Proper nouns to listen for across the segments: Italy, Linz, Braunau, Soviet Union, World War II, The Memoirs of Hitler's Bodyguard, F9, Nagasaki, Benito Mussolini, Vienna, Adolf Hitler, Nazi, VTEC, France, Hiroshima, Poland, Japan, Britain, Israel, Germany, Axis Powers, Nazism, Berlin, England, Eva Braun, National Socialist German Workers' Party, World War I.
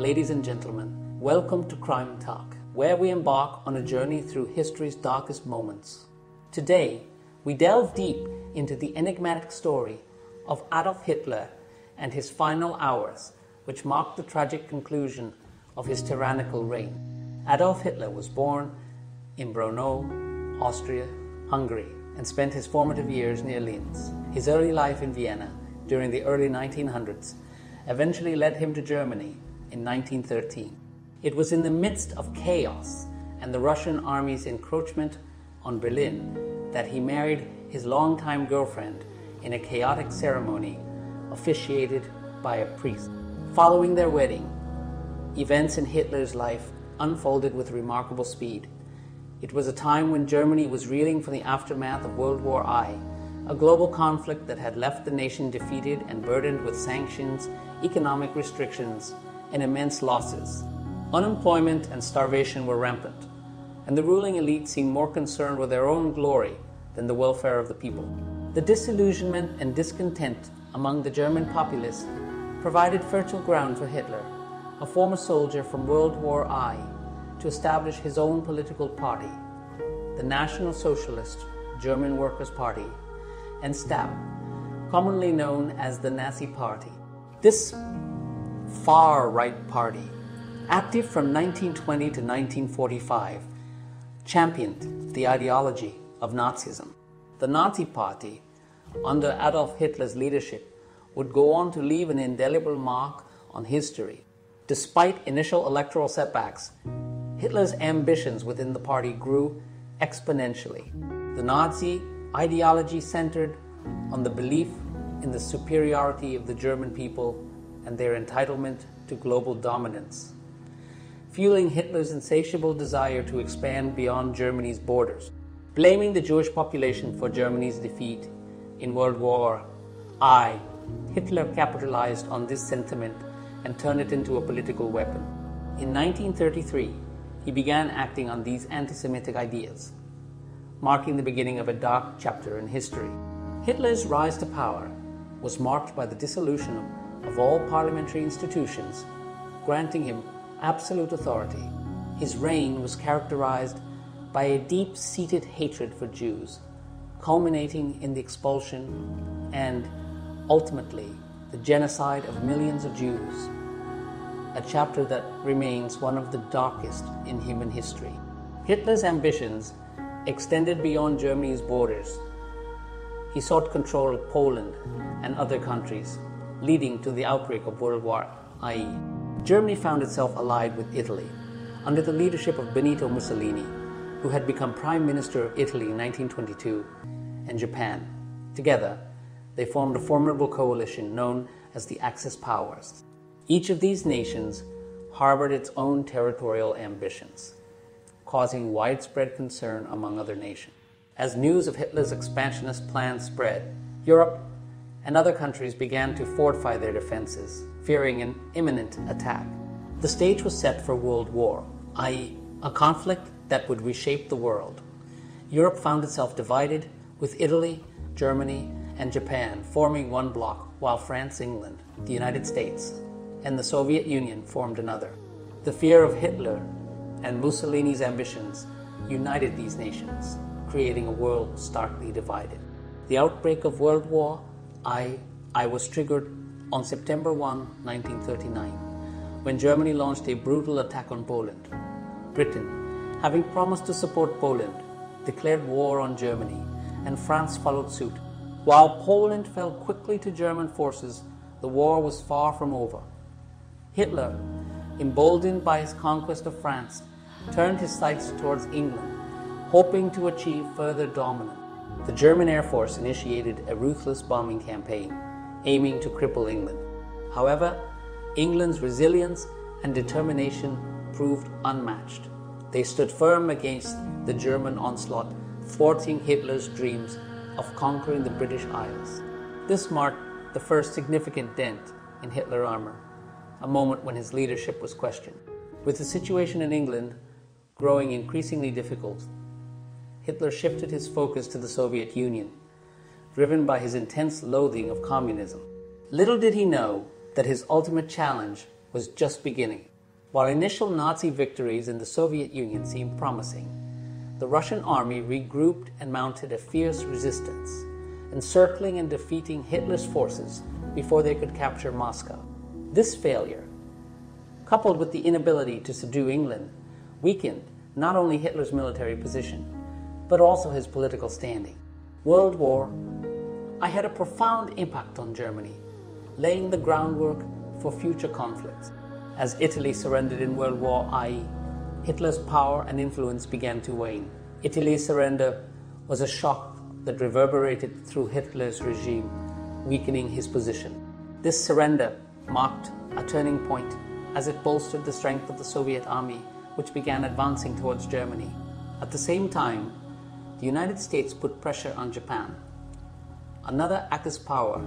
Ladies and gentlemen, welcome to Crime Talk, where we embark on a journey through history's darkest moments. Today, we delve deep into the enigmatic story of Adolf Hitler and his final hours, which marked the tragic conclusion of his tyrannical reign. Adolf Hitler was born in Braunau, Austria, Hungary, and spent his formative years near Linz. His early life in Vienna during the early 1900s eventually led him to Germany in 1913. It was in the midst of chaos and the Russian army's encroachment on Berlin that he married his longtime girlfriend in a chaotic ceremony officiated by a priest. Following their wedding, events in Hitler's life unfolded with remarkable speed. It was a time when Germany was reeling from the aftermath of World War I, a global conflict that had left the nation defeated and burdened with sanctions, economic restrictions, and immense losses. Unemployment and starvation were rampant, and the ruling elite seemed more concerned with their own glory than the welfare of the people. The disillusionment and discontent among the German populace provided fertile ground for Hitler, a former soldier from World War I, to establish his own political party, the National Socialist German Workers' Party, and STAP, commonly known as the Nazi Party. This far-right party, active from 1920 to 1945, championed the ideology of Nazism. The Nazi Party, under Adolf Hitler's leadership, would go on to leave an indelible mark on history. Despite initial electoral setbacks, Hitler's ambitions within the party grew exponentially. The Nazi ideology centered on the belief in the superiority of the German people and their entitlement to global dominance, fueling Hitler's insatiable desire to expand beyond Germany's borders. Blaming the Jewish population for Germany's defeat in World War I, Hitler capitalized on this sentiment and turned it into a political weapon. In 1933, he began acting on these anti-Semitic ideas, marking the beginning of a dark chapter in history. Hitler's rise to power was marked by the dissolution of all parliamentary institutions, granting him absolute authority. His reign was characterized by a deep-seated hatred for Jews, culminating in the expulsion and, ultimately, the genocide of millions of Jews, a chapter that remains one of the darkest in human history. Hitler's ambitions extended beyond Germany's borders. He sought control of Poland and other countries, leading to the outbreak of World War I. Germany found itself allied with Italy, under the leadership of Benito Mussolini, who had become Prime Minister of Italy in 1922, and Japan. Together, they formed a formidable coalition known as the Axis Powers. Each of these nations harbored its own territorial ambitions, causing widespread concern among other nations. As news of Hitler's expansionist plans spread, Europe and other countries began to fortify their defenses, fearing an imminent attack. The stage was set for World War, i.e., a conflict that would reshape the world. Europe found itself divided, with Italy, Germany, and Japan forming one bloc, while France, England, the United States, and the Soviet Union formed another. The fear of Hitler and Mussolini's ambitions united these nations, creating a world starkly divided. The outbreak of World War I was triggered on September 1, 1939, when Germany launched a brutal attack on Poland. Britain, having promised to support Poland, declared war on Germany, and France followed suit. While Poland fell quickly to German forces, the war was far from over. Hitler, emboldened by his conquest of France, turned his sights towards England, hoping to achieve further dominance. The German Air Force initiated a ruthless bombing campaign, aiming to cripple England. However, England's resilience and determination proved unmatched. They stood firm against the German onslaught, thwarting Hitler's dreams of conquering the British Isles. This marked the first significant dent in Hitler's armor, a moment when his leadership was questioned. With the situation in England growing increasingly difficult, Hitler shifted his focus to the Soviet Union, driven by his intense loathing of communism. Little did he know that his ultimate challenge was just beginning. While initial Nazi victories in the Soviet Union seemed promising, the Russian army regrouped and mounted a fierce resistance, encircling and defeating Hitler's forces before they could capture Moscow. This failure, coupled with the inability to subdue England, weakened not only Hitler's military position, but also his political standing. World War I had a profound impact on Germany, laying the groundwork for future conflicts. As Italy surrendered in World War I, Hitler's power and influence began to wane. Italy's surrender was a shock that reverberated through Hitler's regime, weakening his position. This surrender marked a turning point as it bolstered the strength of the Soviet army, which began advancing towards Germany. At the same time, the United States put pressure on Japan, another Axis power,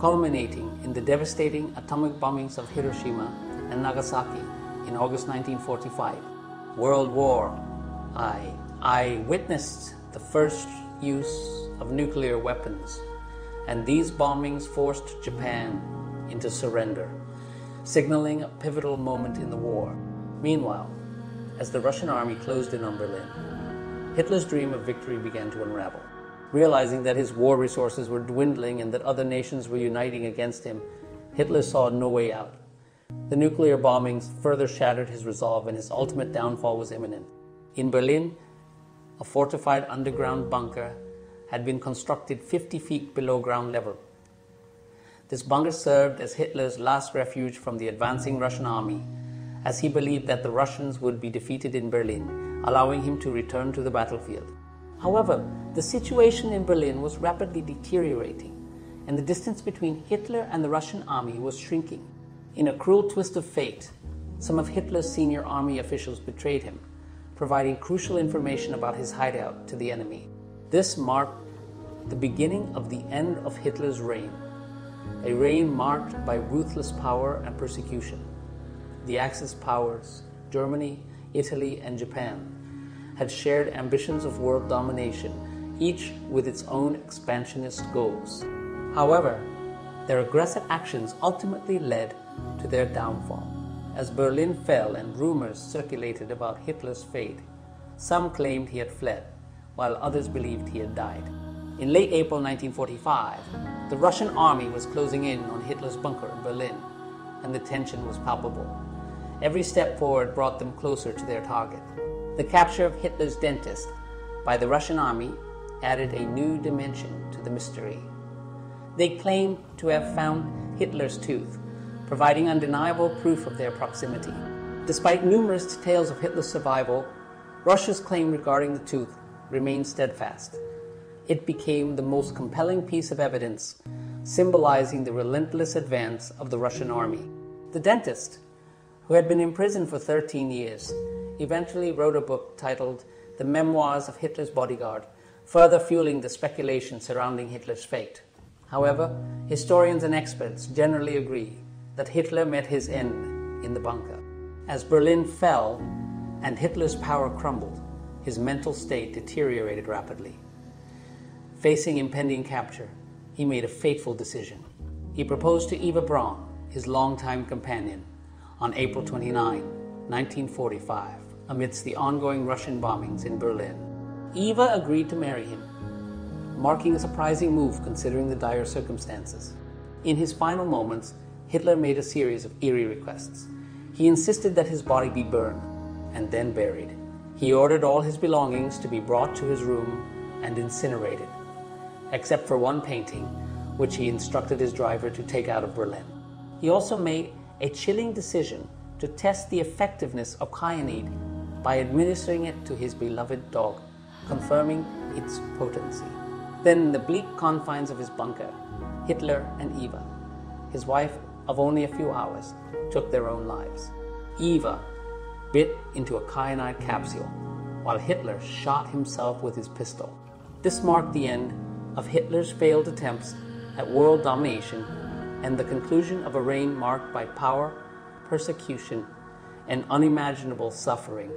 culminating in the devastating atomic bombings of Hiroshima and Nagasaki in August 1945. World War I witnessed the first use of nuclear weapons, and these bombings forced Japan into surrender, signaling a pivotal moment in the war. Meanwhile, as the Russian army closed in on Berlin, Hitler's dream of victory began to unravel. Realizing that his war resources were dwindling and that other nations were uniting against him, Hitler saw no way out. The nuclear bombings further shattered his resolve, and his ultimate downfall was imminent. In Berlin, a fortified underground bunker had been constructed 50 feet below ground level. This bunker served as Hitler's last refuge from the advancing Russian army, as he believed that the Russians would be defeated in Berlin, allowing him to return to the battlefield. However, the situation in Berlin was rapidly deteriorating, and the distance between Hitler and the Russian army was shrinking. In a cruel twist of fate, some of Hitler's senior army officials betrayed him, providing crucial information about his hideout to the enemy. This marked the beginning of the end of Hitler's reign, a reign marked by ruthless power and persecution. The Axis powers, Germany, Italy, and Japan, had shared ambitions of world domination, each with its own expansionist goals. However, their aggressive actions ultimately led to their downfall. As Berlin fell and rumors circulated about Hitler's fate, some claimed he had fled, while others believed he had died. In late April 1945, the Russian army was closing in on Hitler's bunker in Berlin, and the tension was palpable. Every step forward brought them closer to their target. The capture of Hitler's dentist by the Russian army added a new dimension to the mystery. They claimed to have found Hitler's tooth, providing undeniable proof of their proximity. Despite numerous tales of Hitler's survival, Russia's claim regarding the tooth remained steadfast. It became the most compelling piece of evidence, symbolizing the relentless advance of the Russian army. The dentist, who had been imprisoned for 13 years, eventually wrote a book titled The Memoirs of Hitler's Bodyguard, further fueling the speculation surrounding Hitler's fate. However, historians and experts generally agree that Hitler met his end in the bunker. As Berlin fell and Hitler's power crumbled, his mental state deteriorated rapidly. Facing impending capture, he made a fateful decision. He proposed to Eva Braun, his longtime companion, on April 29, 1945, amidst the ongoing Russian bombings in Berlin. Eva agreed to marry him, marking a surprising move considering the dire circumstances. In his final moments, Hitler made a series of eerie requests. He insisted that his body be burned and then buried. He ordered all his belongings to be brought to his room and incinerated, except for one painting, which he instructed his driver to take out of Berlin. He also made a chilling decision to test the effectiveness of cyanide by administering it to his beloved dog, confirming its potency. Then, in the bleak confines of his bunker, Hitler and Eva, his wife of only a few hours, took their own lives. Eva bit into a cyanide capsule, while Hitler shot himself with his pistol. This marked the end of Hitler's failed attempts at world domination and the conclusion of a reign marked by power, persecution, and unimaginable suffering.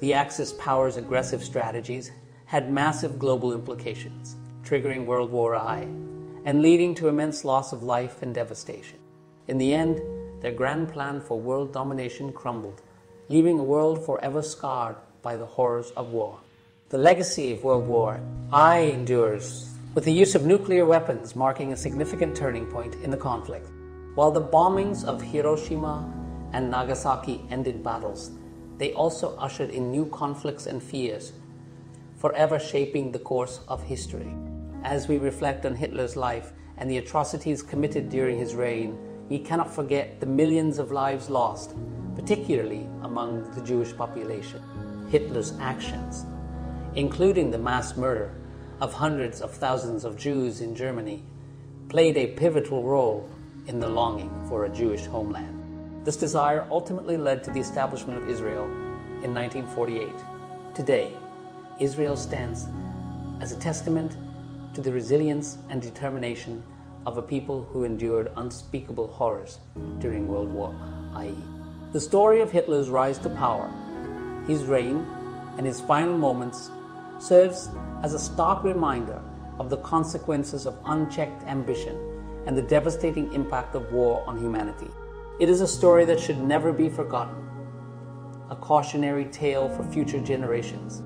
The Axis powers' aggressive strategies had massive global implications, triggering World War I and leading to immense loss of life and devastation. In the end, their grand plan for world domination crumbled, leaving a world forever scarred by the horrors of war. The legacy of World War I endures, with the use of nuclear weapons marking a significant turning point in the conflict. While the bombings of Hiroshima and Nagasaki ended battles, they also ushered in new conflicts and fears, forever shaping the course of history. As we reflect on Hitler's life and the atrocities committed during his reign, we cannot forget the millions of lives lost, particularly among the Jewish population. Hitler's actions, including the mass murder of hundreds of thousands of Jews in Germany, played a pivotal role in the longing for a Jewish homeland. This desire ultimately led to the establishment of Israel in 1948. Today, Israel stands as a testament to the resilience and determination of a people who endured unspeakable horrors during World War I. The story of Hitler's rise to power, his reign, and his final moments serves as a stark reminder of the consequences of unchecked ambition and the devastating impact of war on humanity. It is a story that should never be forgotten, a cautionary tale for future generations,